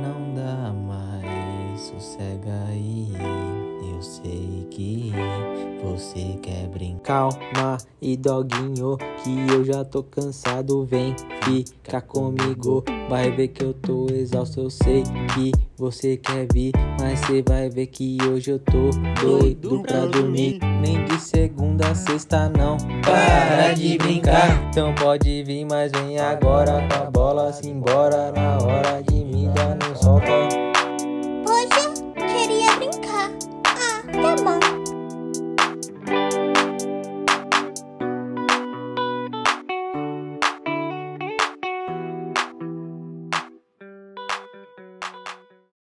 não dá mais, sossega aí. Eu sei que você quer brincar. Calma aí, doguinho, que eu já tô cansado. Vem ficar comigo, vai ver que eu tô exausto. Eu sei que você quer vir, mas cê vai ver que hoje eu tô doido pra dormir. Nem de segunda a sexta não para de brincar. Então pode vir, mas vem agora, com a bola simbora. Na hora de me dar não solta.